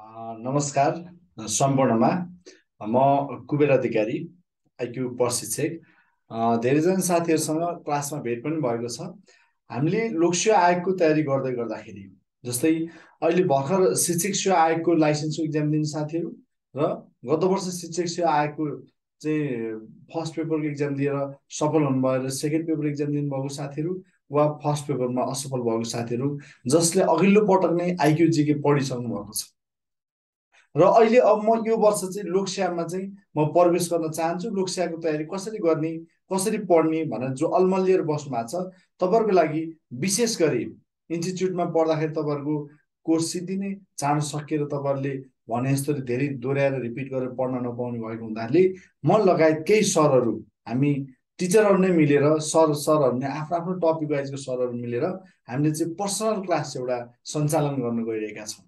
नमस्कार सम्पूर्णमा म कुबेर अधिकारी आईक्यू प्रशिक्षक धेरैजना साथीहरुसँग क्लासमा भेट पनि भएको छ। हामीले लोकसेवा आयोगको तयारी गर्दै गर्दाखेरि जस्तै अहिले भर्खर शिक्षक सेवा आयोगको लाइसेन्सको एक्जाम दिने साथीहरु र गत वर्ष शिक्षक सेवा आयोगको चाहिँ फर्स्ट पेपरको एक्जाम दिएर सफल हुनुभयो र सेकेन्ड पेपर एक्जाम दिनु भएको साथीहरु वा फर्स्ट पेपरमा असफल भएको साथीहरु जसले अघिल्लो पटक नै आईक्यू जीके पढिसक्नु भएको छ र अहिले अब म यो वर्ष चाहिँ लोकसेवामा चाहिँ म प्रवेश गर्न चाहन्छु। लोकसेवाको तयारी कसरी गर्ने कसरी पढ्ने भनेर जो अलमलिएर बस्नु भएको छ तपाईहरुको लागि विशेष गरी इन्स्टिट्युटमा पढ्दाखेरि तपाईहरुको कोर्स सिद्धिने चाँडो सकिएर तपाईहरुले भने जस्तो धेरै दोहोर्याएर रिपिट गरेर पढ्न नपाउने भएको हुँदाले म लगायत केही सरहरु हामी टिचरहरु नै मिलेर सरहरु नै आफ्नो आफ्नो टपिक वाइजको सरहरु मिलेर हामीले चाहिँ पर्सनल क्लास एउटा सञ्चालन गर्न गइरहेका छौं।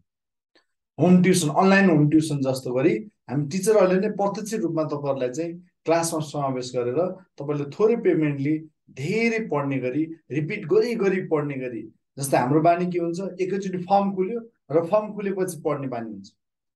Home tuition online home tuition जस्तो गरी हामी टिचरहरुले नै प्रत्यक्ष रुपमा तपाईहरुलाई चाहिँ क्लासमा समावेश गरेर तपाईले थोरै पेमेन्टले धेरै पढ्ने गरी रिपिट गरी गरी पढ्ने गरी जस्तै हाम्रो बानी के हुन्छ एकैचोटी फर्म खुल्यो र फर्म खुलेपछि पढ्ने बानी हुन्छ।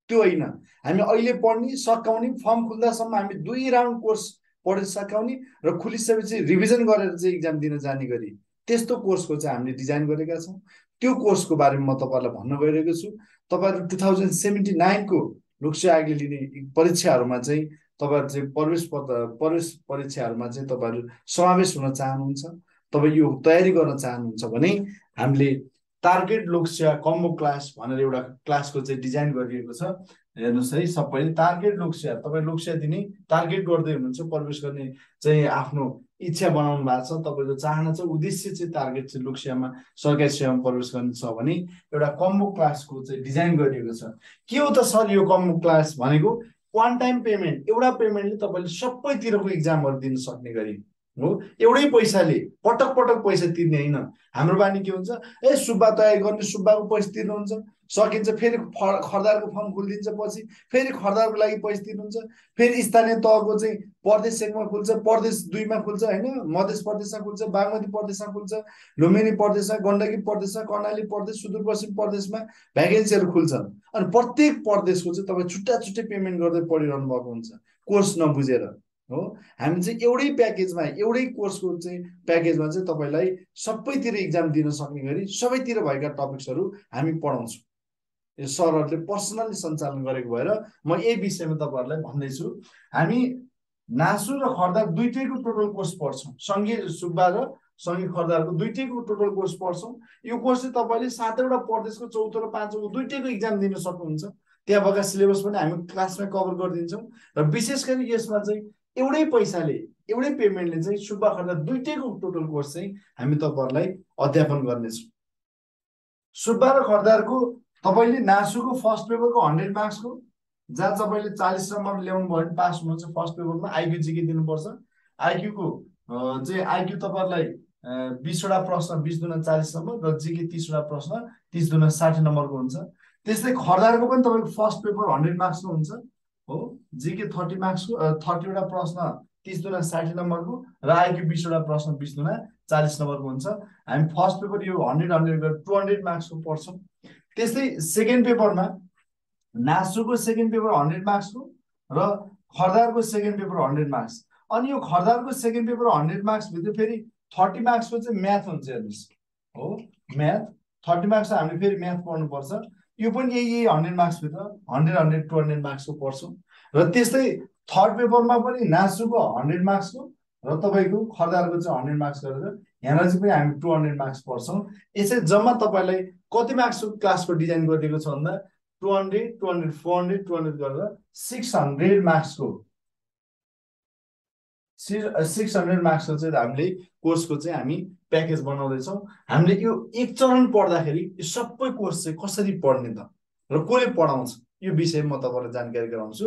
त्यो हैन, हामी अहिले पढ्ने सकाउने फर्म खुल्दासम्म हामी दुई राउन्ड कोर्स पढि सकाउने र खुलिसकेपछि रिभिजन गरेर चाहिँ एक्जाम दिन जाने गरी त्यस्तो कोर्सको चाहिँ हामीले डिजाइन गरेका छौं। त्यो कोर्सको बारेमा म तपाईहरुलाई भन्न गइरहेको छु। तपाईहरु 2079 को लोकसेवा आयोगले लिने परीक्षाहरुमा चाहिँ तपाईहरु चाहिँ प्रवेश परीक्षाहरुमा चाहिँ तपाईहरु समावेश हुन चाहनुहुन्छ तपाई यो तयारी गर्न चाहनुहुन्छ भने हामीले टार्गेट लोकसेवा कम्बो क्लास भनेर एउटा क्लासको चाहिँ डिजाइन गरिएको छ। हेर्नुस् है सबैले टार्गेट लोकसेवा तपाई लोकसेवा दिने टार्गेट गर्दै हुनुहुन्छ प्रवेश गर्ने चाहिँ आफ्नो इच्छा बनाउनु भएको छ तपाईको चाहना छ उद्देश्य चाहिँ टार्गेट चाहिँ लोकसेवामा सरकारी सेवामा प्रवेश गर्नु छ भने एउटा कम्बो क्लासको चाहिँ डिजाइन गरिएको छ। के हो त सर यो कम्बो क्लास भनेको वान टाइम पेमेन्ट एउटा पेमेन्टले तपाईले सबैतिरको एक्जामहरु दिन सक्ने गरी हो। एउटै पैसाले पटक पटक पैसा तिर्ने हैन। हाम्रो बानी के हुन्छ ए सुब्बा तयार गर्ने सुब्बाको पैसा तिर्नुहुन्छ सकिन्छ फेरि खरदारको फर्म खुल्दिन्छ पछि फेरि खरदारको लागि पैसा तिर्नुहुन्छ फेरि स्थानीय तहको चाहिँ प्रदेश 1 मा खुल्छ प्रदेश 2 मा खुल्छ हैन मध्य प्रदेशमा खुल्छ बागमती प्रदेशमा खुल्छ लुम्बिनी प्रदेशमा गण्डकी प्रदेशमा कर्णाली प्रदेश सुदूरपश्चिम प्रदेशमा भ्याकेन्सीहरु खुल्छन् अनि प्रत्येक प्रदेशको चाहिँ तपाई छुट्टा छुट्टै पेमेन्ट गर्दै पढिरहनु भएको हुन्छ कोर्स नबुझेर हो। हामी चाहिँ एउटै प्याकेजमा एउटै कोर्सको चाहिँ प्याकेजमा चाहिँ तपाईलाई सबैतिर एक्जाम दिन सक्ने गरी सबैतिर भएका टपिक्सहरु हामी पढाउँछौँ। यो सरहरुले पर्सनली सञ्चालन गरेको भएर म यही विषयमा तपाईहरुलाई भन्दै छु। हामी नासु र खरदार दुईटैको टोटल कोर्स पढ्छौँ सँगै सुब्बा र सँगै खरदारको दुईटैको टोटल कोर्स पढ्छौँ। यो कोर्स चाहिँ तपाईले 7वटा प्रदेशको 4 र 5को दुईटैको एक्जाम दिन सक्नुहुन्छ। त्यहाँ भएका सिलेबस पनि हामी क्लासमा कभर गर्दिन्छौँ र विशेष गरी यसमा चाहिँ एउटै पैसाले एउटै पेमेन्टले चाहिँ सुब्बा खरदार दुईटैको टोटल कोर्स चाहिँ हामी तपाईहरुलाई अध्यापन गर्ने छौँ। सुब्बा र खरदारको तपाईले नासुको फर्स्ट पेपरको 100 मार्क्सको जहाँ तपाईले 40 नम्बर ल्याउनु भयो भने पास हुनुहुन्छ। फर्स्ट पेपरमा आईक्यू जीके दिनुपर्छ। आईक्यू को चाहिँ आईक्यू तपाईहरुलाई 20 वटा प्रश्न 20 दुना 40 नम्बर र जीके 30 वटा प्रश्न 30 दुना 60 नम्बरको हुन्छ। त्यसै खरदारको पनि तपाईको फर्स्ट पेपर 100 मार्क्सको हुन्छ हो। जीके 30 मार्क्स 30 वटा प्रश्न 30 दुना 60 नम्बरको र आईक्यू 20 वटा प्रश्न 20 दुना 40 नम्बरको हुन्छ। हामी फर्स्ट पेपर यो 100 गरेर 200 मार्क्सको पढ्छौँ। त्यसै सेकेन्ड पेपरमा नासुको सेकेन्ड पेपर 100 मार्क्सको र खरदारको सेकेन्ड पेपर 100 मार्क्स अनि यो खरदारको सेकेन्ड पेपर 100 मार्क्स भित्र फेरि 30 मार्क्सको चाहिँ म्याथ हुन्छ। हेर्नुस् हो म्याथ 30 मार्क्स हामीले फेरि म्याथ पढ्नु पर्छ। यो पनि यही 100 मार्क्स भित्र 100 200 मार्क्सको पढ्छौँ। र त्यस्तै थर्ड पेपरमा पनि नासुको 100 मार्क्सको र तपाईको खरदारको चाहिँ 100 मार्क्स गरेर यहाँ चाहिँ पनि हामी 200 मार्क्स पढ्छौँ। यसै जम्मा तपाईलाई कति मार्क्सको क्लासको डिजाइन गरिएको छ भन्दा 200 200 400 200 गरेर 600 मार्क्सको 600 मार्क्सको चाहिँ हामीले कोर्सको चाहिँ हामी प्याकेज बनाउँदैछौँ। हामीले यो एक चरण पढ्दाखेरि यो सबै कोर्स चाहिँ कसरी पढ्ने त र कसले पढाउँछ यो विषयमा म तपाईलाई जानकारी गराउँछु।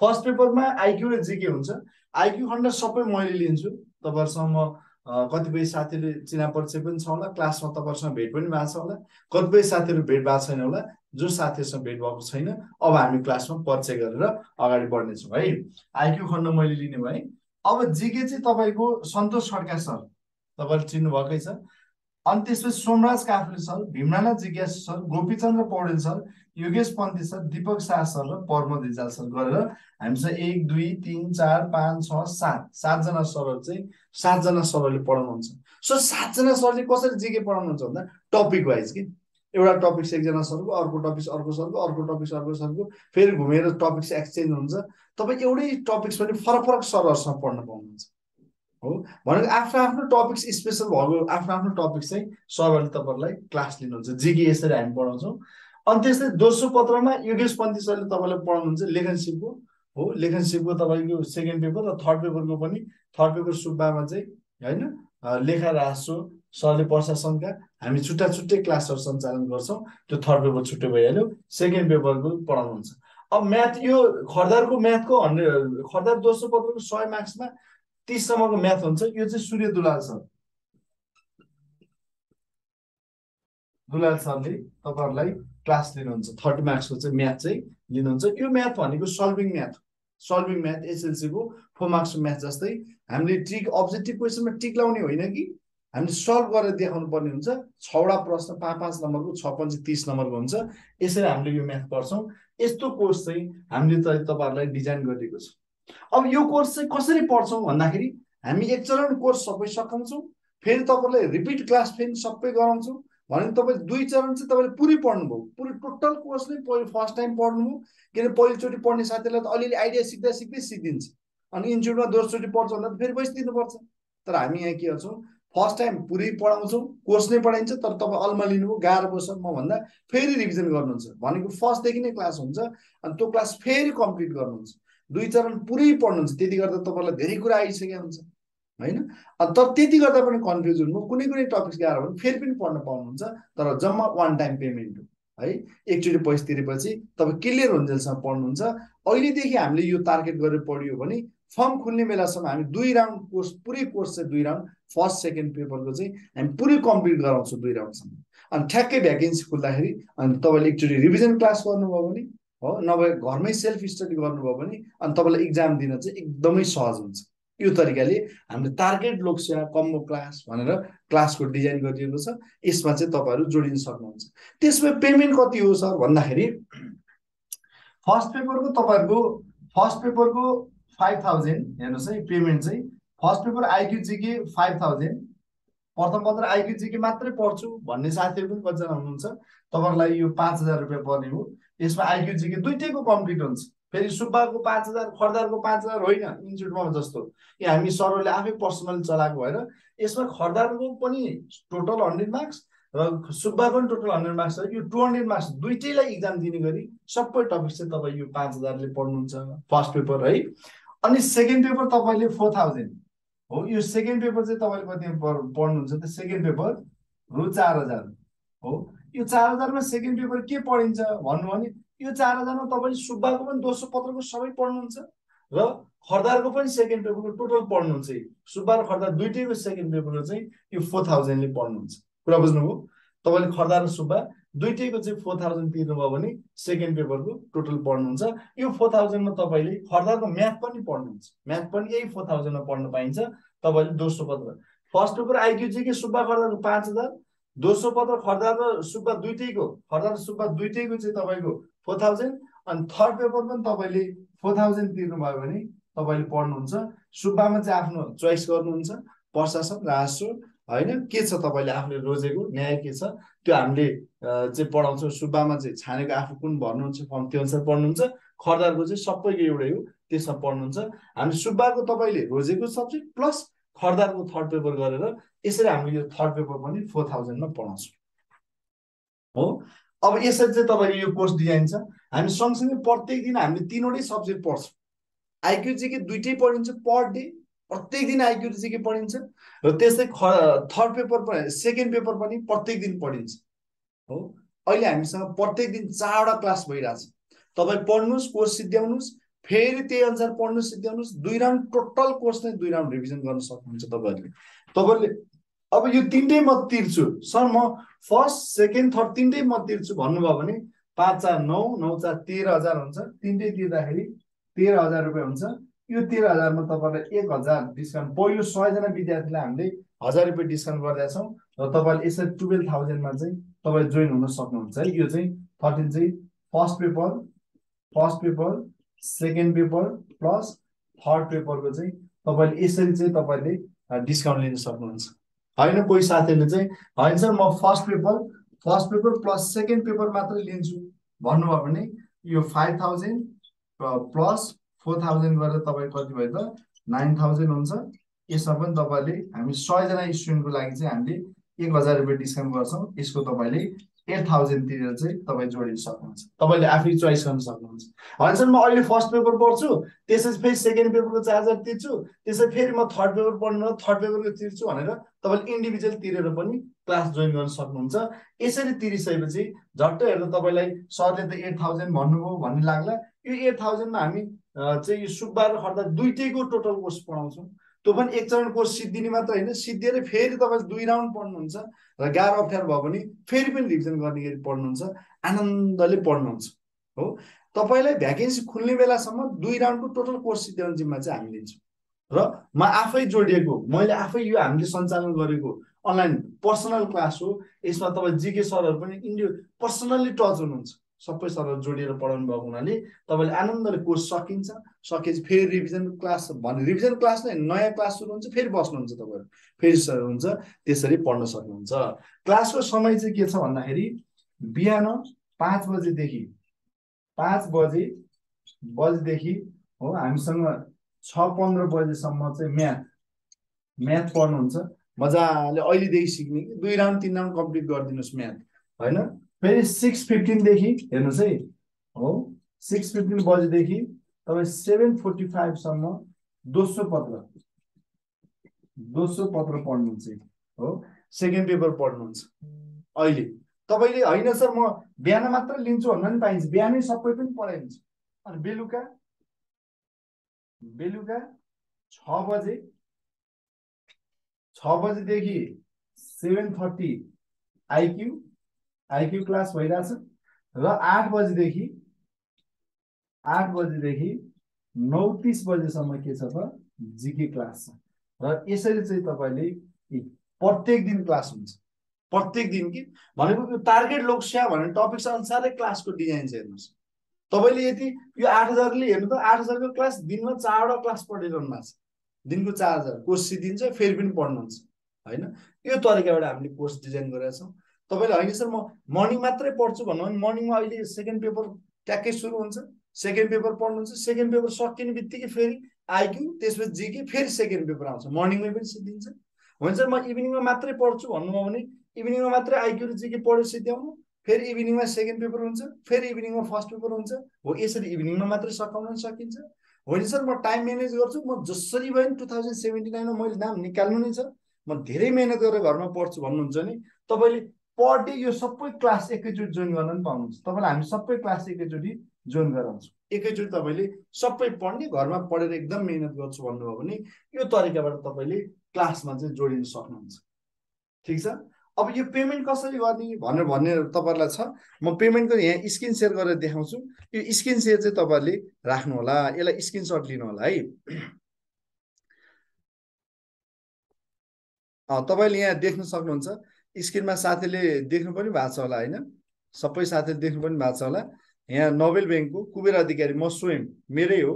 फर्स्ट पेपरमा आईक्यू र जीके हुन्छ। आईक्यू खण्ड सबै मैले लिन्छु। तपाईहरुसँग कतिपय साथीहरुले चिना परिचय पनि छ होला क्लासमा तपाईहरुसँग भेट पनि भएको छ होला कतिपय साथीहरु भेट भएको छैन होला। जो साथीहरुसँग भेट भएको छैन अब हामी क्लासमा परिचय गरेर अगाडि बढ्नेछौँ है। आईक्यू खण्ड मैले लिने भए अब जीके चाहिँ तपाईको सन्तोष खड्का सर तपाईहरुले चिन्नु भकै छ। And this was Somraj Kafli sir, Bhimrana Jigesh sir, Gopichandra Paudel sir, Yogesh Panthi sir, Deepak Shah sir, Parma Dijal sir. Garera, I am sir 1, 2, 3, 4, 5, 6, 7. 7 jana sir say 7 jana sir le padhaunu huncha. So 7 jana sir le kasari jike padhaunu huncha bhanda topic wise ke. Euta topic se ekjana sir ko, arko topic arko sir ko, arko topic arko sir ko, feri ghumera topics exchange huncha. Tapai eutai topics pani farak farak sir sarma padhna paununhuncha. हो भनेको आफ्नो topics special भयो आफ्नो topics चाहिँ सबैले तपाईहरुलाई class लिनुहुन्छ GK यसरी हामी पढाउँछौं अनि त्यसै दोस्रो पत्रमा योगेश पन्थी सरले तपाईहरुलाई पढाउनुहुन्छ लेखनशिपको हो लेखनशिपको तपाईको सेकेन्ड पेपर र थर्ड पेपरको पनि थर्ड पेपर सुब्बामा चाहिँ हैन लेखा रासो सरले प्रशासनका हामी छुट्टा छुट्टै क्लासहरु सञ्चालन गर्छौं त्यो थर्ड पेपर छुट्टै भइहाल्यो सेकेन्ड पेपरको पढाउनुहुन्छ अब म्याथ यो खरदारको म्याथको खरदार दोस्रो पत्रको 100 मार्क्समा 30 सम्मको म्याथ हुन्छ यो चाहिँ सूर्य दुलाल सरले तपाईहरुलाई क्लास लिनुहुन्छ 30 मार्क्सको चाहिँ म्याथ चाहिँ लिनुहुन्छ यो म्याथ भनेको सल्भिङ म्याथ एसएलसी को 4 मार्क्सको म्याथ जस्तै हामीले ट्रिक अब्जेक्टिभ क्वेशनमा टिक लाउने होइन कि हामीले सल्भ गरेर देखाउनु पर्ने हुन्छ 6 वटा प्रश्न 5-5 नम्बरको 6 * 5 30 नम्बरको हुन्छ यसरी हामीले यो म्याथ गर्छौं यस्तो कोर्स चाहिँ हामीले तपाईहरुलाई डिजाइन गरिएको छ अब यो कोर्स चाहिँ कसरी पढ्छौं भन्दाखेरि हामी एकचोटि कोर्स सबै सकाउँछौं फेरि तपाईहरुलाई रिपिट क्लास फेरि सबै गराउँछौं भने तपाईं दुई चरण चाहिँ तपाईले पुरै पढ्नुभयो पुरै टोटल कोर्स नै फर्स्ट टाइम पढ्नुभयो किन पहिलोचोटी पढ्ने साथीहरुलाई त अलिअलि आइडिया सिक्दा सिक्दै सिकिन्छ अनि इन्स्टिट्युटमा दोस्रोचोटी पढ्छ भन्दा फेरि बस दिनुपर्छ तर हामी यहाँ के गर्छौं फर्स्ट टाइम पुरै पढाउँछौं कोर्स नै पढाइन्छ तर तपाई अल्मलिनु गाह्रो बस्छ म भन्दा फेरि रिभिजन गर्नुहुन्छ भनेको फर्स्ट देखि नै क्लास हुन्छ अनि त्यो क्लास फेरि कम्प्लिट गर्नुहुन्छ दुई चरण पुरै पढ्नुहुन्छ त्यति गर्दा तपाईहरुलाई धेरै कुरा आइसक्या हुन्छ हैन अनि तर त्यति गर्दा पनि कन्फ्युज हुनु कुनै कुनै टपिक्स गाह्रो भने फेरि पनि पढ्न पाउनुहुन्छ तर जम्मा वन टाइम पेमेन्ट हो है एकचोटी पैसा तिरेपछि तपाई क्लियर हुन्जेलसम्म पढ्नुहुन्छ अहिले देखि हामीले यो टार्गेट गरेर पढियो भने फर्म खुल्ने बेलासम्म हामी दुई राउन्ड कोर्स पुरै कोर्स चाहिँ दुई राउन्ड फर्स्ट सेकेन्ड पेपरको चाहिँ हामी पुरै कम्प्लिट गराउँछौं दुई राउन्डसम्म अनि ठ्याक्कै भ्याकेन्सी खुल्दाखेरि अनि तपाईले एकचोटी रिभिजन क्लास गर्नुभयो भने हो नभए घरमै सेल्फ स्टडी गर्नुभयो भने अनि तपाईलाई एक्जाम दिन चाहिँ एकदमै सहज हुन्छ यो तरिकाले हामीले टार्गेट लोकसेवा कम्बो क्लास भनेर क्लासको डिजाइन गरिएको छ यसमा चाहिँ तपाईहरु जोडिन सक्नुहुन्छ त्यसमा पेमेन्ट कति हो सर भन्दाखेरि फर्स्ट पेपरको 5000 हेर्नुस् है पेमेन्ट चाहिँ फर्स्ट पेपर आईक्यू जीके 5000 प्रथम पत्र आईक्यू जीके मात्रै पढ्छु भन्ने साथीहरु पनि कति जना हुनुहुन्छ तपाईहरुलाई यो 5000 रुपैयाँ पर्ने हो यसमा आईक्यू जीके दुईटैको कम्प्लिट हुन्छ फेरि सुब्बाको 5000 खरदारको 5000 होइन इन्स्टिट्युटमा जस्तो यो हामी सरले आफै पर्सनल चलाएको भएर यसमा खरदारको पनि टोटल 100 मार्क्स र सुब्बाको पनि टोटल 100 मार्क्स यो 200 मार्क्स दुईटैलाई एक्जाम दिने गरी सबै टपिक चाहिँ तपाई यो 5000 ले पढ्नुहुन्छ फर्स्ट पेपर है अनि सेकेन्ड पेपर तपाईले 4000 हो यो सेकेन्ड पेपर चाहिँ तपाईले कति पढ्नुहुन्छ त सेकेन्ड पेपर रु 4000 हो यो 4000 मा सेकेन्ड पेपर के पढिन्छ भन्नु भने यो 4000 मा तपाईले सुब्बाको पनि दोस्रो पत्रको सबै पढ्नुहुन्छ र खरदारको पनि सेकेन्ड पेपरको टोटल पढ्नुहुन्छ सुब्बा र खरदार दुईटैको सेकेन्ड पेपरको चाहिँ यो 4000 ले पढ्नुहुन्छ कुरा बुझ्नुभयो तपाईले खरदार र सुब्बा दुईटैको चाहिँ 4000 तिर्नुभयो भने सेकेन्ड पेपरको टोटल पढ्नुहुन्छ यो 4000 मा तपाईले खरदारको म्याथ पनि पढ्नुहुन्छ म्याथ पनि यही 4000 मा पढ्न पाइन्छ तपाईले दोस्रो पत्र फर्स्ट पेपर आईक्यू जीके सुब्बा खरदारको 5000 दोस्रो पत्र खरदार र सुब्बा दुईटैको चाहिँ तपाईको 4000 अनि थर्ड पेपर पनि तपाईले 4000 तिर्नुभयो भने तपाईले पढ्नुहुन्छ सुब्बामा चाहिँ आफ्नो चोइस गर्नुहुन्छ प्रशासन राजस्व हैन के छ तपाईले आफूले रोजेको न्याय के छ त्यो हामीले चाहिँ पढाउँछौं सुब्बामा चाहिँ छानेको आफू कुन भन्नुहुन्छ फर्म त्यो अनुसार पढ्नुहुन्छ खरदारको चाहिँ सबैको एउटै हो त्यसमा पढ्नुहुन्छ हामी सुब्बाको तपाईले रोजेको सब्जेक्ट प्लस खरदारको थर्ड पेपर गरेर यसरी हामीले यो थर्ड पेपर पनि 4000 मा पढाउँछौं हो अब यसरी चाहिँ तपाईको यो कोर्स डिजाइन छ हामी सँगसँगै प्रत्येक दिन हामीले तीनवटै सब्जेक्ट पढ्छौं आईक्यू जीके दुईटै पढिन्छ पर डे प्रत्येक दिन आईक्यू जीके पढिन्छ र त्यसै थर्ड पेपर पनि सेकेन्ड पेपर पनि प्रत्येक दिन पढिन्छ हो अहिले हामीसँग प्रत्येक दिन 4 वटा क्लास भइराछ तपाई पढ्नुस् कोर्स सिध्याउनुस् फेरि त्यही अनुसार पढ्नु सिध्याउनुस् दुई राउन्ड टोटल कोर्स नै दुई राउन्ड रिभिजन गर्न सक्नुहुन्छ तपाईहरुले अब यो तीनटै म तिर्छु सर म फर्स्ट सेकेन्ड थर्ड तीनटै म तिर्छु भन्नुभयो भने 5 * 4 9 9 * 4 13000 हुन्छ तीनटै तिर्दाखेरि 13000 रुपैयाँ हुन्छ यो 13000 मा तपाईहरुले 1000 डिस्काउन्ट पहिलो 100 जना विद्यार्थीलाई हामीले 1000 रुपैयाँ डिस्काउन्ट गर्दै छौं तपाईले यसरी 12000 मा चाहिँ तपाईले जोइन हुन सक्नुहुन्छ है यो चाहिँ 13 चाहिँ first paper second paper plus third paper को चाहिँ तपाईले यसरी चाहिँ तपाईले डिस्काउन्ट लिन सक्नुहुन्छ हैन कोही साथीले चाहिँ हैन सर म first paper plus second paper मात्र लिन्छु भन्नु भयो भने यो 5000 प्लस 4000 गरेर तपाई कति भयो त 9000 हुन्छ यसमा पनि तपाईले हामी 100 जना स्टुडेन्ट को लागि चाहिँ हामीले 1000 रुपैयाँ डिस्काउन्ट गर्छौं यसको तपाईले 8000 तिरेर चाहिँ तपाई जोडिन सक्नुहुन्छ तपाईले आफै चोइस गर्न सक्नुहुन्छ हैन सर म अहिले फर्स्ट पेपर पढ्छु त्यसपछि फेरि सेकेन्ड पेपरको 4000 तिर्छु त्यसपछि फेरि म थर्ड पेपर पढ्न थर्ड पेपरको तिर्छु भनेर तपाईले इन्डिभिजुअल तिरेर पनि क्लास जोइन गर्न सक्नुहुन्छ यसरी तिरिसएपछि झट्ट हेर्दा तपाईलाई सरले त 8000 भन्नुभयो भन्ने लाग्ला यो 8000 मा हामी चाहिँ यो सुब्बार र खर्दा दुईटैको टोटल कोर्स पढाउँछौं तो पनि एक चरण कोर्स सिद्धिने मात्र हैन सिद्धिएर फेरि तपाई दुई राउन्ड पढ्नुहुन्छ र गाह्रो अप्ठ्यारो भयो भने फेरि पनि रिभिजन गर्ने गरी पढ्नुहुन्छ आनन्दले पढ्नुहुन्छ हो तपाईलाई भ्याकेन्सी खुल्ने बेलासम्म दुई राउन्डको टोटल कोर्स सिद्धिने जिम्मा चाहिँ हामी लिन्छौं र म आफै जोडिएको मैले आफै यो हामीले सञ्चालन गरेको अनलाइन पर्सनल क्लास हो यसमा तपाई जीके सरहरु पनि इन्डिभिजुअल पर्सनली टच हुनुहुन्छ सबै सरहरु जोडिएर पढाउनु भएको हुनाले तपाईले आनन्दले कोर्स सकिन्छ सकेपछि फेरि रिभिजन क्लास नै नयाँ क्लास सुरु हुन्छ फेरि बस्नुहुन्छ तपाईहरु फेरि सर हुन्छ त्यसरी पढ्न सक्नुहुन्छ क्लासको समय चाहिँ के छ भन्दाखेरि बिहान 5 बजेदेखि हो हामीसँग 6:15 बजेसम्म चाहिँ म्याथ पढ्नुहुन्छ मजाले अहिले देखि सिक्ने दुई राउन्ड तीन राउन्ड कम्प्लिट गर्दिनुस् म्याथ हैन फेरि 6:15 देखि हेर्नुस् है हो 6:15 बजेदेखि तपाई 7:45 सम्म दोस्रो पत्र पढ्नुहुन्छ हो सेकेन्ड पेपर पढ्नुहुन्छ अहिले तपाईले हैन सर म बिहान मात्र लिन्छु भन्न नि पाइन्छ बिहानै सबै पनि पढाइन्छ अनि बेलुका 6 बजेदेखि 7:30 आईक्यू क्लास भइराछ र 8 बजेदेखि 9:30 बजेसम्म के छ त जीके क्लास छ र यसरी चाहिँ तपाईले प्रत्येक दिन क्लास हुन्छ प्रत्येक दिन कि भनेको टार्गेट लोकसेवा भन्ने टपिक अनुसारै क्लासको डिजाइन चाहिँ हेर्नुस् तपाईले यति यो 8000 ले हेर्नु त 8000 को क्लास दिनमा 4 वटा क्लास पढिरहनु भएको छ दिनको 4000 कोर्स सिद्धिन्छ फेरि पनि पढ्नुहुन्छ हैन यो तरिकाबाट हामीले कोर्स डिजाइन गरेका छौं तपाईले हैन सर म मर्निङ मात्रै पढ्छु भन्नु भने मर्निङमा अहिले सेकेन्ड पेपर ट्याक्कै सुरु हुन्छ सेकेन्ड पेपर पढ्नुहुन्छ सेकेन्ड पेपर सकिनेबित्तिकै फेरि आईक्यू त्यसपछि जीके फेरि सेकेन्ड पेपर आउँछ मर्निङमै पनि सिद्धिन्छ हैन सर म इभिनिङमा मात्रै पढ्छु भन्नु भने इभिनिङमा मात्रै आईक्यू र जीके पढ्यो सिद्ध्याउनु फेरि इभिनिङमा सेकेन्ड पेपर हुन्छ फेरि इभिनिङमा फर्स्ट पेपर हुन्छ हो यसरी इभिनिङमा मात्र सकाउन सकिन्छ होइन सर म टाइम म्यानेज गर्छु म जसरी भए 2079 मा मैले नाम निकाल्नु नै छ म धेरै मेहनत गरेर घरमा पढ्छु भन्नुहुन्छ नि तपाईले पढ्दै यो सबै क्लास एकैचोटी जोइन गर्न पनि पाउनुहुन्छ तपाईलाई हामी सबै क्लास एकैचोटी जोइन गराउँछौँ एकैचोटी तपाईले सबै पढ्ने घरमा पढेर एकदम मेहनत गर्छु भन्नुभयो भने यो तरिकाबाट तपाईले क्लासमा चाहिँ जोडिन सक्नुहुन्छ ठीक छ अब यो पेमेन्ट कसरी गर्ने भनेर भन्ने तपाईहरुलाई छ म पेमेन्टको यहाँ स्क्रिन शेयर गरेर देखाउँछु यो स्क्रिन शेयर चाहिँ तपाईहरुले राख्नु होला यसलाई स्क्रिनशट लिनु होला है तपाईले यहाँ देख्न सक्नुहुन्छ स्क्रिनमा साथीले देख्नु पनि भएको छ होला हैन सबै साथीले देख्नु पनि भएको छ होला यहाँ नोबेल बैंकको कुबेर अधिकारी म स्वयं मेरै हो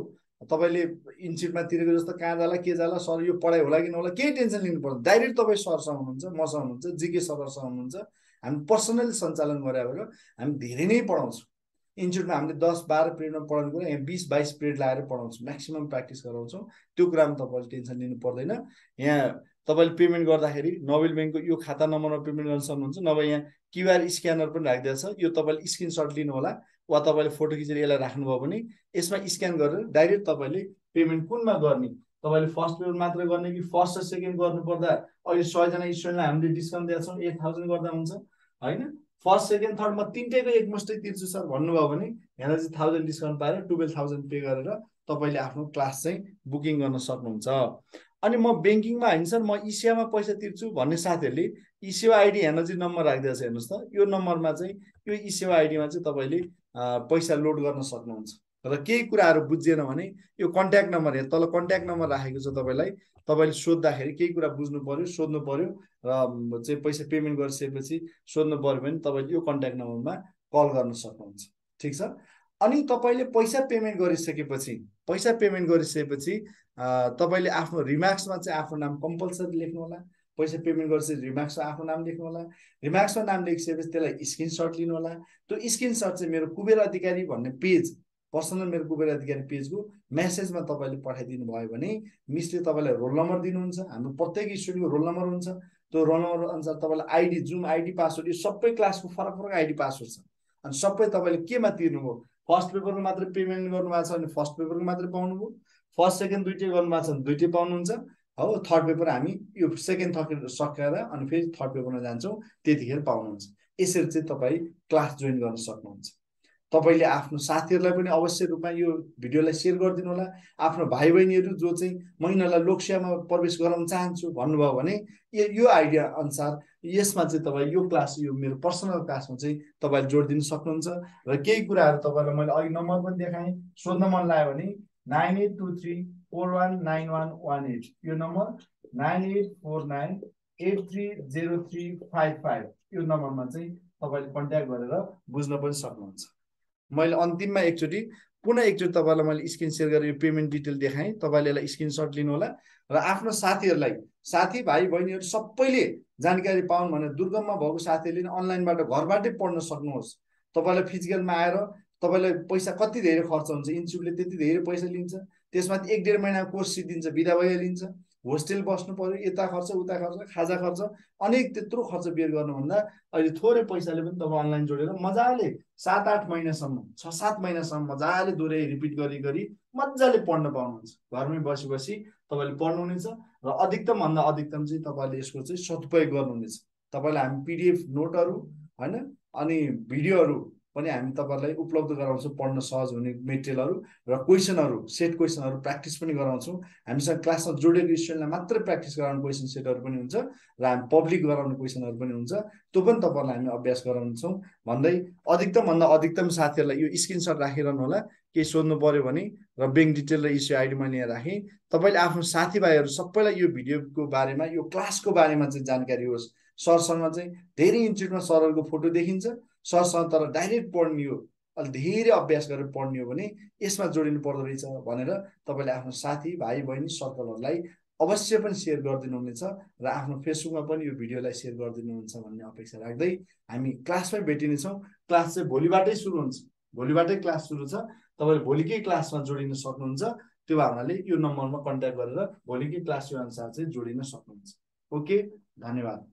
तपाईले इन्स्टिट्युटमा तिरेको जस्तो कहाँ जाला के जाला सर यो पढाइ होला कि नहोला केही टेन्सन लिनु पर्दैन डाइरेक्ट तपाई सरसँग हुनुहुन्छ मसँग हुनुहुन्छ जीके सरसँग हुनुहुन्छ हामी पर्सनली सञ्चालन गरेर हामी धेरै नै पढाउँछौँ इन्स्टिट्युटमा हामीले 10-12 पिरियडमा पढाउने कुरा यहाँ 20-22 पिरियड लाएर पढाउँछौँ म्याक्सिमम प्र्याक्टिस गराउँछौँ त्यो कुरामा तपाईले टेन्सन लिनु पर्दैन यहाँ तपाईले पेमेन्ट गर्दाखेरि नोबेल बैंकको यो खाता नम्बरमा पेमेन्ट गर्न सक्नुहुन्छ नभए यहाँ क्यूआर स्क्यानर पनि राखिदिएको छ यो तपाईले स्क्रिनशट लिनु होला वा तपाईले फोटो खिचेर यसलाई राख्नु भयो भने यसमा स्क्यान गरेर डाइरेक्ट तपाईले पेमेन्ट कुनमा गर्ने तपाईले फर्स्ट पेपर मात्र गर्ने कि फर्स्ट र सेकेन्ड गर्नु पर्दा अहिले 100 जना स्टुडेन्टलाई हामीले डिस्काउन्ट दिन्छौं 8000 गर्दा हुन्छ हैन फर्स्ट सेकेन्ड थर्ड म तीनटैको एकमुष्टै तिर्छु सर भन्नु भयो भने यहाँ चाहिँ 1000 डिस्काउन्ट पाएर 12000 पे गरेर तपाईले आफ्नो क्लास चाहिँ बुकिङ गर्न सक्नुहुन्छ अनि म बैंकिङमा हैन सर म ईसेवामा पैसा तिर्छु भन्ने साथीहरुले ईसेवा आईडी यहाँ चाहिँ नम्बर राखिदिएको छ हेर्नुस् त यो नम्बरमा चाहिँ यो ईसेवा आईडी मा चाहिँ तपाईले पैसा लोड गर्न सक्नुहुन्छ र केही कुराहरु बुझ्दैन भने यो कन्ट्याक्ट नम्बर हे तल कन्ट्याक्ट नम्बर राखेको छ तपाईलाई तपाईले सोध्दाखेरि केही कुरा बुझ्नु पर्यो सोध्नु पर्यो र चाहिँ पैसा पेमेन्ट गरिसकेपछि सोध्नु पर्यो भने तपाईले यो कन्ट्याक्ट नम्बरमा कल गर्न सक्नुहुन्छ ठीक छ अनि तपाईले पैसा पेमेन्ट गरिसकेपछि तपाईले आफ्नो रिमार्क्समा चाहिँ आफ्नो नाम कम्पल्सरी लेख्नु होला पैसा पेमेन्ट गर्दा रिमार्क्समा आफ्नो नाम लेख्नु होला रिमार्क्समा नाम लेखिसकेपछि त्यसलाई स्क्रिनशट लिनु होला त्यो स्क्रिनशट चाहिँ मेरो कुबेर अधिकारी भन्ने पेज पर्सनल मेरो कुबेर अधिकारी पेजको मेसेजमा तपाईले पठाइदिनु भयो भने मिसले तपाईलाई रोल नम्बर दिनुहुन्छ हाम्रो प्रत्येक स्टुडेन्टको रोल नम्बर हुन्छ त्यो रोल नम्बर अनुसार तपाईलाई आईडी जुम आईडी पासवर्ड यो सबै क्लासको फरक फरक आईडी पासवर्ड छ अनि सबै तपाईले केमा तिर्नुभयो फर्स्ट पेपरमा मात्र पेमेन्ट गर्नुभएको छ अनि फर्स्ट पेपरको मात्र पाउनुभयो फर्स्ट सेकेन्ड दुईटै गर्नुभएको छ अनि दुईटै पाउनुहुन्छ हो थर्ड पेपर हामी यो सेकेन्ड थर्ड सकेर अनि फेरि थर्ड पेपरमा जान्छौं त्यतिखेर पाउनुहुन्छ यसरी चाहिँ तपाई क्लास जोइन गर्न सक्नुहुन्छ तपाईले आफ्नो साथीहरुलाई पनि अवश्य रुपमा यो भिडियोलाई शेयर गरिदिनु होला आफ्नो भाइबहिनीहरु जो चाहिँ महिनालाई लोकसेवामा प्रवेश गराउन चाहन्छु भन्नुभयो भने यो आइडिया अनुसार यसमा चाहिँ तपाई यो क्लास यो मेरो पर्सनल क्लासमा चाहिँ तपाईले जोड दिन सक्नुहुन्छ र केही कुराहरु तपाईलाई मैले अघि नम्बर पनि देखाएँ सोध्न मन लाग्यो भने 9823419118 यो नम्बर 9849830355 यो नम्बरमा चाहिँ तपाईले कन्ट्याक्ट गरेर बुझ्न पनि सक्नुहुन्छ मैले अन्तिममा एकचोटी पुनः एकचोटी तपाईलाई मैले स्क्रिन शेयर गरेर यो पेमेन्ट डिटेल देखाएँ तपाईले यसलाई स्क्रिनशट लिनु होला र आफ्नो साथीहरुलाई साथी भाइ बहिनीहरु सबैले जानकारी पाउन भनेर दुर्गममा भएको साथीहरुले अनलाइनबाट घरबाटै पढ्न सक्नुहोस् तपाईलाई फिजिकलमा आएर तपाईलाई पैसा कति धेरै खर्च हुन्छ इन्स्टिट्युटले त्यति धेरै पैसा लिन्छ त्यसमाथि 1.5 महिनाको कोर्स सिदिन्छ बिदा भइया लिन्छ होस्टेल बस्नु पर्यो यता खर्च उता खर्च खाजा खर्च अनेक त्यत्रो खर्च बेर गर्नु भन्दा अहिले थोरै पैसाले पनि तपाईं अनलाइन जोडेर मजाले 7-8 महिनासम्म 6-7 महिनासम्म मजाले दोहोरै रिपिट गरी मजाले पढ्न पाउनुहुन्छ घरमै बसी तपाईले पढ्नु हुनेछ र अधिकतम भन्दा अधिकतम चाहिँ तपाईले यसको चाहिँ सदुपयोग गर्नुहुनेछ तपाईलाई हामी पीडीएफ नोटहरु हैन अनि भिडियोहरु पनि हामी तपाईलाई उपलब्ध गराउँछौ पढ्न सहज हुने मेटेरियलहरु र क्वेशनहरु सेट क्वेशनहरु प्र्याक्टिस पनि गराउँछौ हामीसँग क्लासमा जोडेको स्टुडेन्टलाई मात्र प्र्याक्टिस गराउने क्वेशन सेटहरु पनि हुन्छ र हामी पब्लिक गराउने क्वेशनहरु पनि हुन्छ त्यो पनि तपाईलाई हामी अभ्यास गराउँछौ भन्दै अधिकतम साथीहरुलाई यो स्क्रिनशट राखिरहनु होला के सोध्नु पर्यो भने र बैंक डिटेल र इस्यु आईडी मैले यहाँ राखे तपाईले आफ्नो साथीभाइहरु सबैलाई यो भिडियोको बारेमा यो क्लासको बारेमा चाहिँ जानकारी होस् सरसँग चाहिँ धेरै इन्स्टिट्युटमा सरहरुको फोटो देखिन्छ सरसँग तर डाइरेक्ट पढ्नु हो अलि धेरै अभ्यास गरेर पढ्नु हो भने यसमा जोडिनु पर्दो रहेछ भनेर तपाईले आफ्नो साथी भाइ बहिनी सर्कलहरुलाई अवश्य पनि शेयर गरिदिनु हुनेछ र आफ्नो फेसबुकमा पनि यो भिडियोलाई शेयर गरिदिनु हुन्छ भन्ने अपेक्षा राख्दै हामी क्लासमै भेटिनेछौं क्लास चाहिँ भोलिबाटै सुरु हुन्छ भोलिबाटै क्लास सुरु छ तपाईले भोलिकै क्लासमा जोडिन सक्नुहुन्छ त्यो भावनाले यो नम्बरमा कन्ट्याक्ट गरेर भोलिकै क्लास अनुसार चाहिँ जोडिन सक्नुहुन्छ ओके धन्यवाद